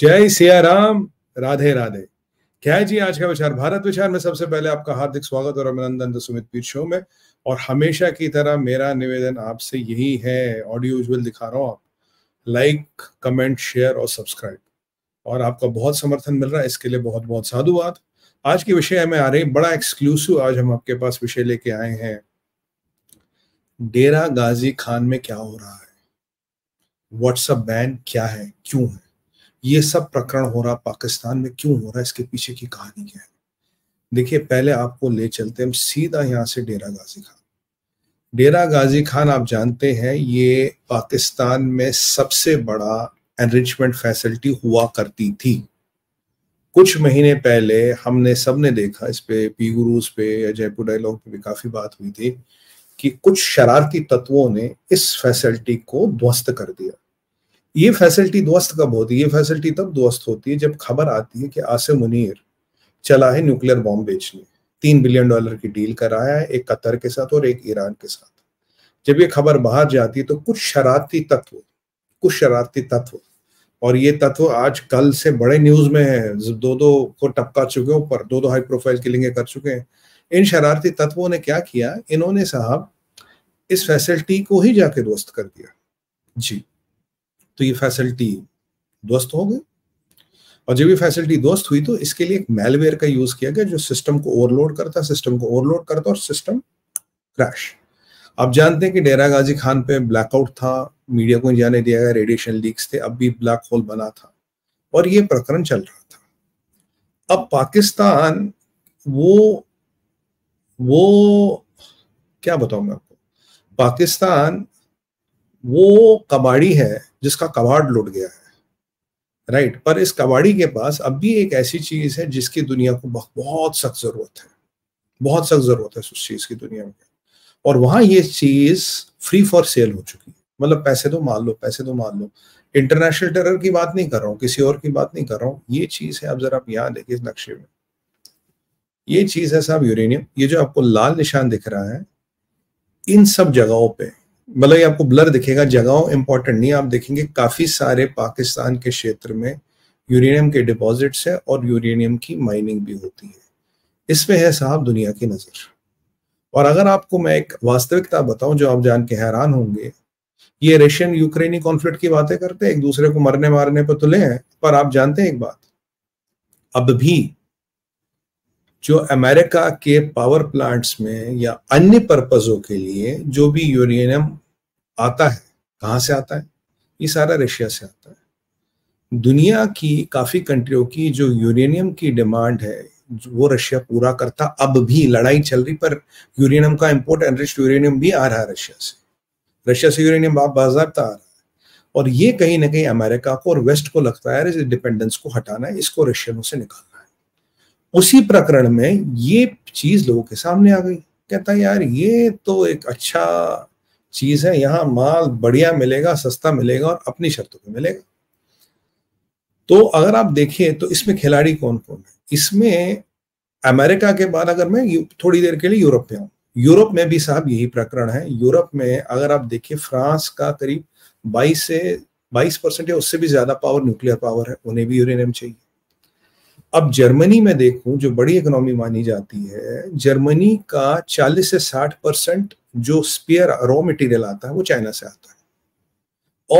जय सिया राम, राधे राधे। क्या है जी आज का विचार भारत विचार में। सबसे पहले आपका हार्दिक स्वागत और अभिनंदन सुमित पीर शो में। और हमेशा की तरह मेरा निवेदन आपसे यही है, ऑडियो विजुअल दिखा रहा हूँ, आप लाइक कमेंट शेयर और सब्सक्राइब। और आपका बहुत समर्थन मिल रहा है, इसके लिए बहुत बहुत साधुवाद। आज के विषय में आ रहे बड़ा एक्सक्लूसिव, आज हम आपके पास विषय लेके आए हैं, डेरा गाजी खान में क्या हो रहा है, व्हाट्सएप बैन क्या है, क्यों है ये सब प्रकरण हो रहा, पाकिस्तान में क्यों हो रहा, इसके पीछे की कहानी क्या है। देखिए पहले आपको ले चलते हम सीधा यहाँ से डेरा गाजी खान। डेरा गाजी खान आप जानते हैं ये पाकिस्तान में सबसे बड़ा एनरिचमेंट फैसिलिटी हुआ करती थी। कुछ महीने पहले हमने सबने देखा, इस पे पी गुरुज पे या जयपुर डायलॉग पे भी काफी बात हुई थी कि कुछ शरारती तत्वों ने इस फैसिलिटी को ध्वस्त कर दिया। ये फैसिलिटी ध्वस्त कब होती है? ये फैसिलिटी तब ध्वस्त होती है जब खबर आती है कि आसिम मुनीर चला है न्यूक्लियर बॉम्ब बेचने, $3 बिलियन की डील कराया है एक कतर के साथ और एक ईरान के साथ। जब ये खबर बाहर जाती है तो कुछ शरारती तत्व और ये तत्व आज कल से बड़े न्यूज में है, दो को टपका चुके हैं ऊपर, दो हाई प्रोफाइल किलिंगें कर चुके हैं। इन शरारती तत्वों ने क्या किया, इन्होंने साहब इस फैसिलिटी को ही जाके ध्वस्त कर दिया जी। तो ये फैसिलिटी ध्वस्त हो गई और जब ये फैसिलिटी ध्वस्त हुई तो इसके लिए एक मेलवेयर का यूज किया गया जो सिस्टम को ओवरलोड करता और सिस्टम क्रैश। आप जानते हैं कि डेरा गाजी खान पे ब्लैकआउट था, मीडिया को नहीं जाने दिया गया, रेडिएशन लीक्स थे, अब भी ब्लैक होल बना था और ये प्रकरण चल रहा था। अब पाकिस्तान वो क्या बताऊं मैं आपको, पाकिस्तान वो कबाड़ी है जिसका कबाड़ लुट गया है, राइट। पर इस कबाड़ी के पास अब भी एक ऐसी चीज है जिसकी दुनिया को बहुत सख्त जरूरत है, उस चीज की दुनिया में। और वहां ये चीज फ्री फॉर सेल हो चुकी है, मतलब पैसे दो मान लो। इंटरनेशनल टेरर की बात नहीं कर रहा हूँ, किसी और की बात नहीं कर रहा हूँ, ये चीज है। अब जरा आप यहाँ देखिए इस नक्शे में, ये चीज है साहब यूरेनियम। ये जो आपको लाल निशान दिख रहा है इन सब जगहों पर, मतलब ये आपको ब्लर दिखेगा, जगह इंपॉर्टेंट नहीं, आप देखेंगे काफी सारे पाकिस्तान के क्षेत्र में यूरेनियम के डिपॉजिट्स है और यूरेनियम की माइनिंग भी होती है। इसमें है साहब दुनिया की नजर। और अगर आपको मैं एक वास्तविकता बताऊं जो आप जान के हैरान होंगे, ये रशियन यूक्रेनी कॉन्फ्लिक्ट की बातें करते हैं, एक दूसरे को मरने मारने पर तुले हैं, पर आप जानते हैं एक बात, अब भी जो अमेरिका के पावर प्लांट्स में या अन्य पर्पजों के लिए जो भी यूरेनियम आता है, कहाँ से आता है? ये सारा रशिया से आता है। दुनिया की काफ़ी कंट्रियों की जो यूरेनियम की डिमांड है वो रशिया पूरा करता, अब भी लड़ाई चल रही, पर यूरेनियम का इंपोर्ट, एनरिच्ड यूरेनियम भी आ रहा है रशिया से यूरेनियम बाज़ाब्ता आ रहा है। और ये कहीं ना कहीं अमेरिका को और वेस्ट को लगता है इस डिपेंडेंस को हटाना है, इसको रशियनों से निकालना है। उसी प्रकरण में ये चीज लोगों के सामने आ गई, कहता है यार ये तो एक अच्छा चीज है, यहाँ माल बढ़िया मिलेगा, सस्ता मिलेगा और अपनी शर्तों पे मिलेगा। तो अगर आप देखें तो इसमें खिलाड़ी कौन कौन है, इसमें अमेरिका के बाद अगर मैं थोड़ी देर के लिए यूरोप में आऊं, यूरोप में भी साहब यही प्रकरण है। यूरोप में अगर आप देखिए फ्रांस का करीब 22% या उससे भी ज्यादा पावर न्यूक्लियर पावर है, उन्हें भी यूरेनियम चाहिए। अब जर्मनी में देखूं जो बड़ी इकोनॉमी मानी जाती है, जर्मनी का 40 से 60% जो स्पेयर रॉ मटेरियल आता है वो चाइना से आता है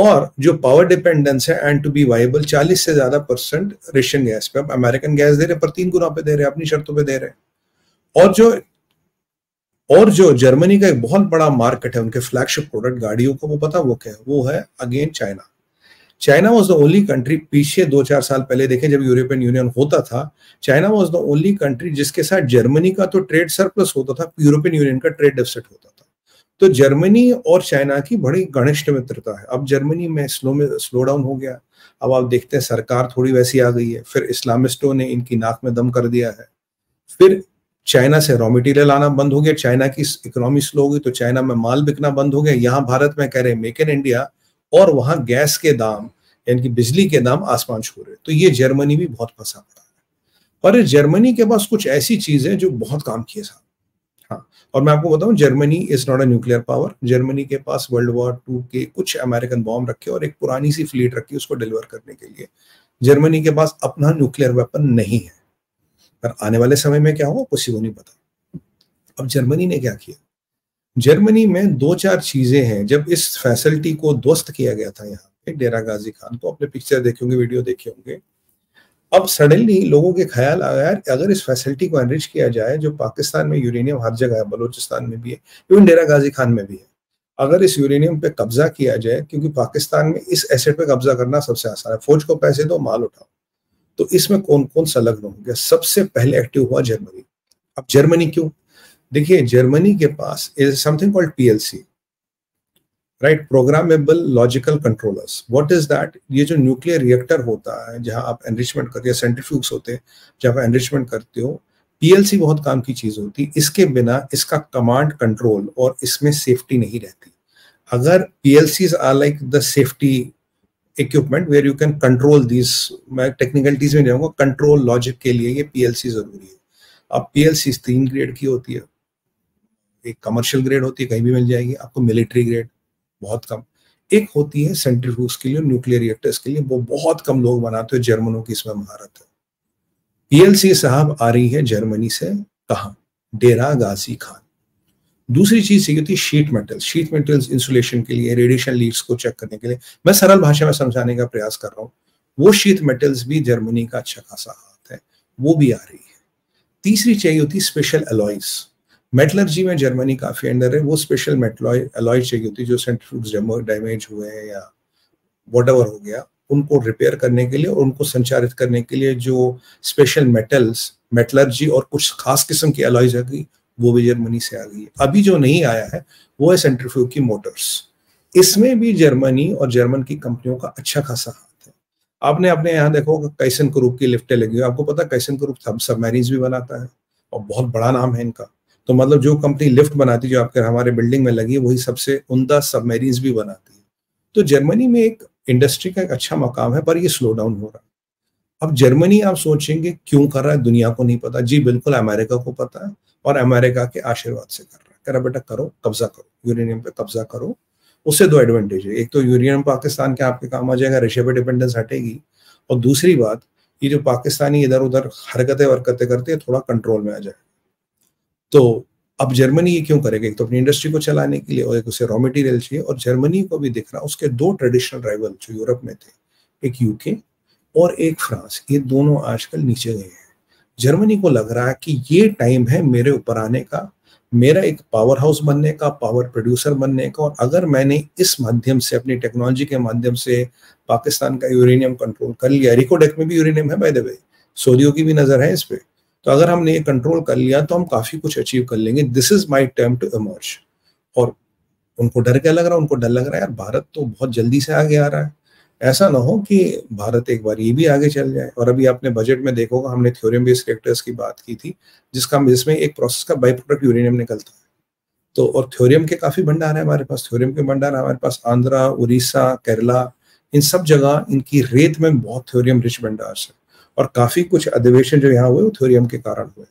और जो पावर डिपेंडेंस है एंड टू बी वाइबल 40 से ज्यादा % रशियन गैस पे। अब अमेरिकन गैस दे रहे पर 3 गुना पे दे रहे, अपनी शर्तों पे दे रहे। और जो जर्मनी का एक बहुत बड़ा मार्केट है, उनके फ्लैगशिप प्रोडक्ट गाड़ियों का, वो पता वो क्या है, वो है again China. China was the only country, पीछे 2-4 साल पहले देखें जब यूरोपियन यूनियन होता था, China was the only country जिसके साथ जर्मनी का तो ट्रेड सरप्लस होता था, यूरोपियन यूनियन का ट्रेड डेफिसिट होता था। तो जर्मनी और चाइना की बड़ी घनिष्ठ मित्रता है। अब जर्मनी में स्लो डाउन हो गया, अब आप देखते हैं सरकार थोड़ी वैसी आ गई है, फिर इस्लामिस्टों ने इनकी नाक में दम कर दिया है, फिर चाइना से रॉ मटेरियल आना बंद हो गया, चाइना की इकोनॉमी स्लो हो गई, तो चाइना में माल बिकना बंद हो गया। यहाँ भारत में कह रहे हैं मेक इन इंडिया और वहां गैस के दाम यानी कि बिजली के दाम आसमान छू रहे। तो ये जर्मनी भी बहुत फंसा पड़ा है, पर जर्मनी के पास कुछ ऐसी चीजें जो बहुत काम किए साहब। हाँ, और मैं आपको बताऊं Germany is not a nuclear power. Germany के पास वर्ल्ड वॉर 2 के कुछ अमेरिकन बॉम्ब रखे और एक पुरानी सी फ्लीट रखी उसको डिलीवर करने के लिए, जर्मनी के पास अपना न्यूक्लियर वेपन नहीं है, पर आने वाले समय में क्या होगा किसी को नहीं पता। अब जर्मनी ने क्या किया, जर्मनी में दो चार चीजें हैं। जब इस फैसिलिटी को ध्वस्त किया गया था यहाँ पे डेरा गाजी खान, तो आपने पिक्चर देखे होंगे, वीडियो देखे होंगे। अब सडनली लोगों के ख्याल आया यार अगर इस फैसिलिटी को एनरिच किया जाए, जो पाकिस्तान में यूरेनियम हर जगह है, बलोचिस्तान में भी है, इवन डेरा गाजी खान में भी है, अगर इस यूरेनियम पे कब्जा किया जाए, क्योंकि पाकिस्तान में इस एसेट पे कब्जा करना सबसे आसान है, फौज को पैसे दो माल उठाओ, तो इसमें कौन कौन संलग्न होंगे। सबसे पहले एक्टिव हुआ जर्मनी। अब जर्मनी क्यों, देखिए जर्मनी के पास is something called PLC, right, programmable logical controllers. What is that, ये जो न्यूक्लियर रिएक्टर होता है जहां आप एनरिचमेंट करते हो, सेंट्रीफ्यूग्स होते हैं जहां आप एनरिचमेंट करते हो, पीएलसी बहुत काम की चीज होती है। इसके बिना इसका कमांड कंट्रोल और इसमें सेफ्टी नहीं रहती। अगर PLCs are like the safety equipment where you can control this, मैं टेक्निकलिटीज में जाऊंगा, कंट्रोल लॉजिक के लिए ये पीएलसी जरूरी है। अब पीएलसी 3 ग्रेड की होती है, एक कमर्शियल ग्रेड होती है, कहीं भी मिल जाएगी आपको, मिलिट्री ग्रेड बहुत कम, एक होती है सेंट्रीफ्यूज के लिए, न्यूक्लियर रिएक्टर्स के लिए, वो बहुत कम लोग बनाते हैं, जर्मनों की इसमें महारत है। पीएलसी साहब आ रही है जर्मनी से, कहा डेरा गाजी खान। दूसरी चीज सीखी थी sheet metal. Sheet metals insulation के लिए, रेडिएशन लीड्स को चेक करने के लिए, मैं सरल भाषा में समझाने का प्रयास कर रहा हूँ। वो शीट मेटल्स भी जर्मनी का अच्छा खासा हाथ है, वो भी आ रही है। तीसरी चाहिए होती स्पेशल अलॉयज, मेटलर्जी में जर्मनी काफी अंदर है, वो स्पेशल अलॉय चाहिए होती जो सेंट्रीफ्यूज डैमेज हुए हैं या व्हाटएवर हो गया, उनको रिपेयर करने के लिए और उनको संचारित करने के लिए जो स्पेशल मेटल्स, मेटलर्जी और कुछ खास किस्म की अलॉयज आ गई, वो भी जर्मनी से आ गई। अभी जो नहीं आया है वो है सेंट्रीफ्यूज की मोटर्स। इसमें भी जर्मनी और जर्मन की कंपनियों का अच्छा खासा हाथ है। आपने अपने यहाँ देखो थैसेनक्रुप की लिफ्टें लगी हुई, आपको पता थैसेनक्रुप सबमरीन्स भी बनाता है और बहुत बड़ा नाम है इनका, तो मतलब जो कंपनी लिफ्ट बनाती है जो आपके हमारे बिल्डिंग में लगी है, वही सबसे उमदा सबमरीन्स भी बनाती है। तो जर्मनी में एक इंडस्ट्री का एक अच्छा मकाम है, पर ये स्लो डाउन हो रहा है। अब जर्मनी आप सोचेंगे क्यों कर रहा है, दुनिया को नहीं पता। जी बिल्कुल, अमेरिका को पता है और अमेरिका के आशीर्वाद से कर रहा है। कह रहा बेटा करो, कब्जा करो, यूरेनियम पे कब्जा करो। उससे दो एडवांटेज है, एक तो यूरेनियम पाकिस्तान के आपके काम आ जाएगा, रशिया पे डिपेंडेंस हटेगी, और दूसरी बात ये जो पाकिस्तानी इधर उधर हरकतें वरकतें करते हैं थोड़ा कंट्रोल में आ जाएगा। तो अब जर्मनी ये क्यों करेगा, एक तो अपनी इंडस्ट्री को चलाने के लिए और एक उसे रॉ मटेरियल चाहिए। और जर्मनी को भी दिख रहा उसके दो ट्रेडिशनल राइवल जो यूरोप में थे, एक यूके और एक फ्रांस, ये दोनों आजकल नीचे गए हैं। जर्मनी को लग रहा है कि ये टाइम है मेरे ऊपर आने का, मेरा एक पावर हाउस बनने का, पावर प्रोड्यूसर बनने का, और अगर मैंने इस माध्यम से अपनी टेक्नोलॉजी के माध्यम से पाकिस्तान का यूरेनियम कंट्रोल कर लिया, रिकोडेक में भी यूरेनियम है बाय द वे, सऊदियों की भी नजर है इस पर, तो अगर हमने ये कंट्रोल कर लिया तो हम काफी कुछ अचीव कर लेंगे, this is my time to emerge. और उनको डर क्या लग रहा है, उनको डर लग रहा है यार भारत तो बहुत जल्दी से आगे आ रहा है, ऐसा ना हो कि भारत एक बार ये भी आगे चल जाए। और अभी आपने बजट में देखोगा, हमने थ्योरियम बेस्ड रिएक्टर्स की बात की थी, जिसमें एक प्रोसेस का बाई प्रोडक्ट यूरेनियम निकलता है, तो और थ्योरियम के काफी भंडार है हमारे पास, थ्योरियम के भंडार हमारे पास आंध्रा, उड़ीसा, केरला, इन सब जगह इनकी रेत में बहुत थ्योरियम रिच भंडार है, और काफी कुछ अधिवेशन जो यहाँ हुए वो थ्योरियम के कारण हुए।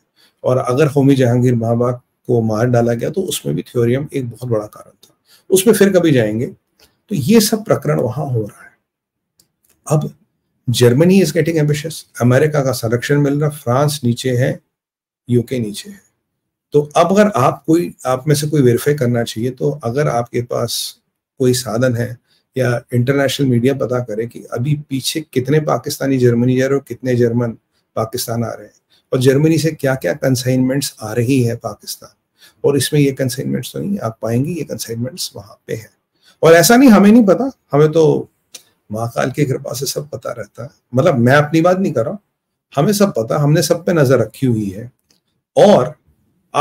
और अगर होमी जहांगीर भाभा को मार डाला गया तो उसमें भी थ्योरियम एक बहुत बड़ा कारण था, उसमें फिर कभी जाएंगे। तो ये सब प्रकरण वहां हो रहा है। अब Germany is getting ambitious, America का संरक्षण मिल रहा, फ्रांस नीचे है, यूके नीचे है। तो अब अगर आप में से कोई वेरीफाई करना चाहिए, तो अगर आपके पास कोई साधन है या इंटरनेशनल मीडिया पता करे कि अभी पीछे कितने पाकिस्तानी जर्मनी जा रहे हो, कितने जर्मन पाकिस्तान आ रहे हैं, और जर्मनी से क्या क्या कंसाइनमेंट्स आ रही है पाकिस्तान, और इसमें ये कंसाइनमेंट्स तो नहीं आप पाएंगे, ये कंसाइनमेंट्स वहां पे है। और ऐसा नहीं हमें नहीं पता, हमें तो महाकाल की कृपा से सब पता रहता है, मतलब मैं अपनी बात नहीं कर रहा हूँ, हमें सब पता, हमने सब पे नजर रखी हुई है। और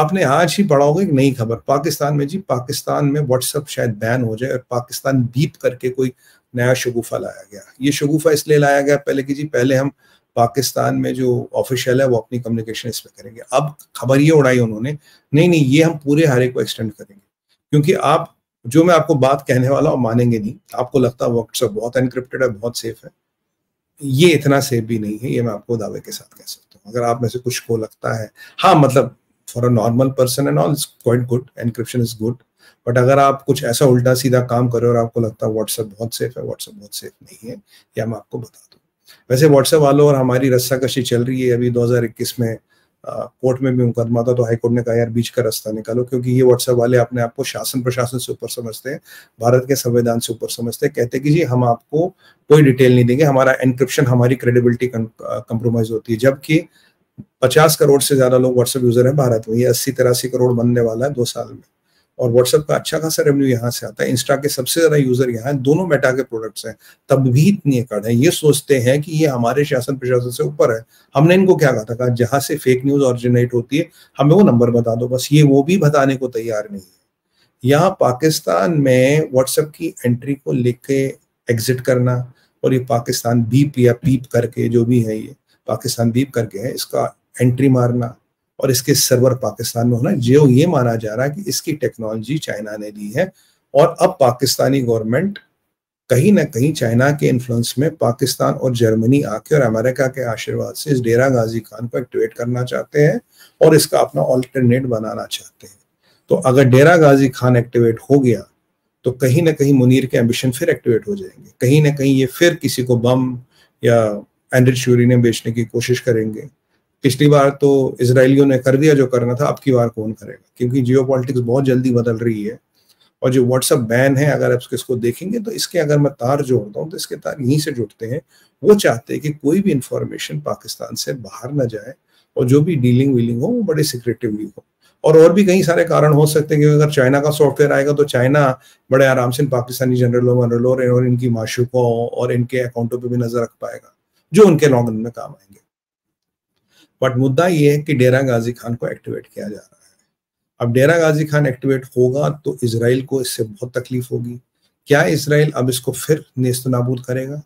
आपने आज ही पढ़ा होगा एक नई खबर पाकिस्तान में, जी पाकिस्तान में व्हाट्सएप शायद बैन हो जाए, और पाकिस्तान बीप करके कोई नया शगुफा लाया गया। ये शगुफा इसलिए लाया गया पहले कि जी पहले हम पाकिस्तान में जो ऑफिशियल है वो अपनी कम्युनिकेशन इस पर करेंगे। अब खबर ये उड़ाई उन्होंने, नहीं नहीं ये हम पूरे हरे को एक्सटेंड करेंगे, क्योंकि आप जो मैं आपको बात कहने वाला हूँ मानेंगे नहीं, आपको लगता है व्हाट्सएप बहुत एनक्रिप्टेड है, बहुत सेफ है, ये इतना सेफ भी नहीं है, ये मैं आपको दावे के साथ कह सकता हूँ। अगर आप में से कुछ को लगता है, हाँ मतलब For a normal person and all, it's quite good. Encryption is good. But अगर आप कुछ ऐसा उल्टा सीधा काम करें और आपको लगता है WhatsApp बहुत सेफ है, WhatsApp बहुत सेफ नहीं है, ये मैं आपको बता दूं। वैसे व्हाट्सएप वालों और हमारी रस्साकशी चल रही है। अभी 2021 में कोर्ट में भी मुकदमा था, तो हाई कोर्ट ने कहा यार बीच का रास्ता निकालो, क्योंकि ये व्हाट्सएप वाले अपने आप को शासन प्रशासन से ऊपर समझते हैं, भारत के संविधान से ऊपर समझते हैं। कहते हैं कि जी हम आपको कोई डिटेल नहीं देंगे, हमारा एनक्रिप्शन, हमारी क्रेडिबिलिटी कंप्रोमाइज होती है। जबकि 50 करोड़ से ज्यादा लोग व्हाट्सएप यूजर हैं भारत में, ये 80-83 करोड़ बनने वाला है 2 साल में, और व्हाट्सएप का अच्छा खासा रेवेन्यू यहाँ से आता है। इंस्टा के सबसे ज्यादा यूजर यहाँ हैं, दोनों मेटा के प्रोडक्ट्स हैं, तब भी इतनी एकड़ है। ये सोचते हैं कि ये हमारे शासन प्रशासन से ऊपर है। हमने इनको क्या कहा था, कहा जहाँ से फेक न्यूज ऑरिजिनेट होती है हमें वो नंबर बता दो, बस ये वो भी बताने को तैयार नहीं है। यहाँ पाकिस्तान में व्हाट्सएप की एंट्री को लेके एग्जिट करना, और ये पाकिस्तान बीप या पीप करके जो भी है, ये पाकिस्तान बीप करके है, इसका एंट्री मारना और इसके सर्वर पाकिस्तान में होना, जो ये माना जा रहा है कि इसकी टेक्नोलॉजी चाइना ने दी है। और अब पाकिस्तानी गवर्नमेंट कहीं ना कहीं चाइना के इन्फ्लुएंस में पाकिस्तान और जर्मनी आके और अमेरिका के आशीर्वाद से इस डेरा गाजी खान को एक्टिवेट करना चाहते हैं और इसका अपना ऑल्टरनेट बनाना चाहते हैं। तो अगर डेरा गाजी खान एक्टिवेट हो गया तो कहीं ना कहीं मुनीर के एम्बिशन फिर एक्टिवेट हो जाएंगे, कहीं ना कहीं ये फिर किसी को बम या एंड्रेड शूरी ने बेचने की कोशिश करेंगे। पिछली बार तो इसराइलियों ने कर दिया जो करना था, अब की बार कौन करेगा, क्योंकि जियोपॉलिटिक्स बहुत जल्दी बदल रही है। और जो व्हाट्सएप बैन है, अगर आप इसको देखेंगे तो इसके अगर मैं तार जोड़ता हूँ तो इसके तार यहीं से जुड़ते हैं। वो चाहते हैं कि कोई भी इंफॉर्मेशन पाकिस्तान से बाहर ना जाए और जो भी डीलिंग वीलिंग हो वो बड़े सिक्रेटिवली हो। और भी कई सारे कारण हो सकते हैं, क्योंकि अगर चाइना का सॉफ्टवेयर आएगा तो चाइना बड़े आराम से पाकिस्तानी जनरलों वनरलों और इनकी माशुकों और इनके अकाउंटों पर भी नजर रख पाएगा जो उनके लॉग इन में काम आएंगे। बट मुद्दा ये है कि डेरा गाजी खान को एक्टिवेट किया जा रहा है। अब डेरा गाजी खान एक्टिवेट होगा तो इजराइल को इससे बहुत तकलीफ होगी। क्या इजराइल अब इसको फिर नेस्तनाबूद करेगा?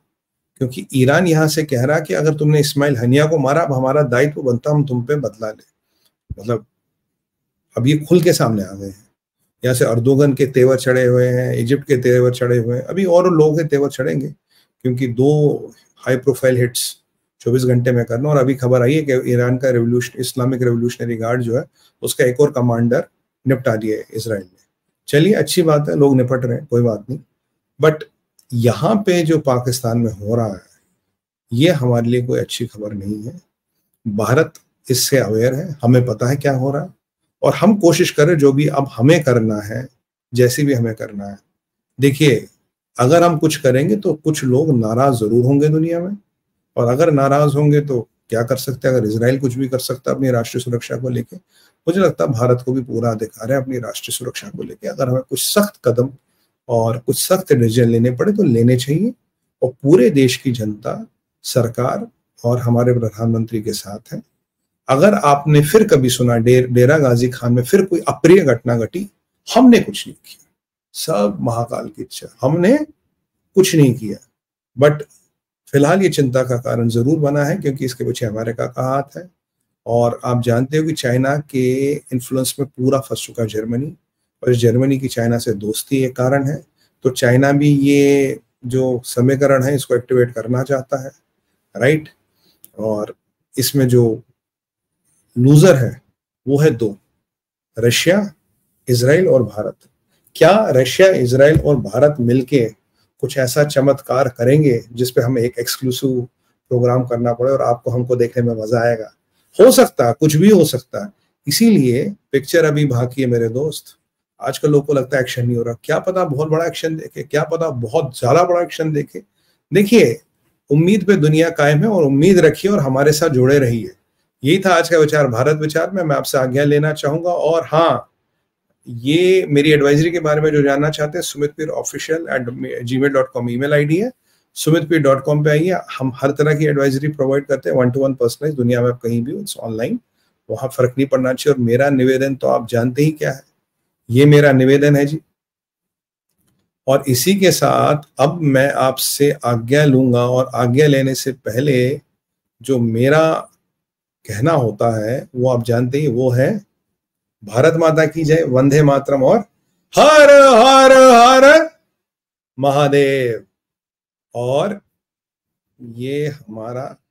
क्योंकि ईरान यहाँ से कह रहा कि अगर तुमने इस्माइल हनिया को मारा, अब हमारा दायित्व बनता हम तुम पे बदला ले। मतलब अब ये खुल के सामने आ गए हैं। यहाँ से अर्दोगन के तेवर चढ़े हुए हैं, इजिप्ट के तेवर चढ़े हुए हैं, अभी और लोग के तेवर चढ़ेंगे, क्योंकि 2 हाई प्रोफाइल हिट्स 24 घंटे में करना। और अभी खबर आई है कि ईरान का इस्लामिक रेवोल्यूशनरी गार्ड जो है उसका एक और कमांडर निपटा दिया है इसराइल ने। चलिए अच्छी बात है, लोग निपट रहे हैं, कोई बात नहीं, बट यहाँ पे जो पाकिस्तान में हो रहा है ये हमारे लिए कोई अच्छी खबर नहीं है। भारत इससे अवेयर है, हमें पता है क्या हो रहा है, और हम कोशिश करें जो भी अब हमें करना है, जैसे भी हमें करना है। देखिए अगर हम कुछ करेंगे तो कुछ लोग नाराज जरूर होंगे दुनिया में, और अगर नाराज होंगे तो क्या कर सकते हैं। अगर इसराइल कुछ भी कर सकता है अपनी राष्ट्रीय सुरक्षा को लेके, मुझे लगता है भारत को भी पूरा अधिकार है अपनी राष्ट्रीय सुरक्षा को लेके। अगर हमें कुछ सख्त कदम और कुछ सख्त निर्णय लेने पड़े तो लेने चाहिए, और पूरे देश की जनता, सरकार और हमारे प्रधानमंत्री के साथ है। अगर आपने फिर कभी सुना डेरा गाजी खान में फिर कोई अप्रिय घटना घटी, हमने कुछ नहीं किया, सब महाकाल की इच्छा, हमने कुछ नहीं किया। बट फिलहाल ये चिंता का कारण जरूर बना है, क्योंकि इसके पीछे अमेरिका का हाथ है, और आप जानते हो कि चाइना के इन्फ्लुएंस में पूरा फंस चुका जर्मनी, और इस जर्मनी की चाइना से दोस्ती एक कारण है। तो चाइना भी ये जो समीकरण है इसको एक्टिवेट करना चाहता है, राइट। और इसमें जो लूजर है वो है 2, रशिया, इसराइल और भारत। क्या रशिया, इसराइल और भारत मिलके कुछ ऐसा चमत्कार करेंगे जिसपे हमें एक एक्सक्लूसिव प्रोग्राम करना पड़े और आपको हमको देखने में मजा आएगा? हो सकता है, कुछ भी हो सकता है। इसीलिए पिक्चर अभी बाकी है मेरे दोस्त। आजकल लोगों को लगता है एक्शन नहीं हो रहा, क्या पता बहुत बड़ा एक्शन देखे, क्या पता बहुत ज्यादा बड़ा एक्शन देखे। देखिए उम्मीद पे दुनिया कायम है, और उम्मीद रखिए और हमारे साथ जुड़े रहिए। यही था आज का विचार भारत विचार में। मैं आपसे आज्ञा लेना चाहूंगा, और हाँ, ये मेरी एडवाइजरी के बारे में जो जानना चाहते हैं, Sumit Peer official @gmail.com email ID है। sumitpeer.com पे आइए, हम हर तरह की एडवाइजरी प्रोवाइड करते हैं, 1-to-1 पर्सनलाइज, दुनिया में आप कहीं भी हो, ऑनलाइन, वहाँ फर्क नहीं पड़ना चाहिए। और मेरा निवेदन तो आप जानते ही क्या है, ये मेरा निवेदन है जी। और इसी के साथ अब मैं आपसे आज्ञा लूंगा, और आज्ञा लेने से पहले जो मेरा कहना होता है वो आप जानते ही, वो है भारत माता की जय, वंदे मातरम, और हर हर हर महादेव। और ये हमारा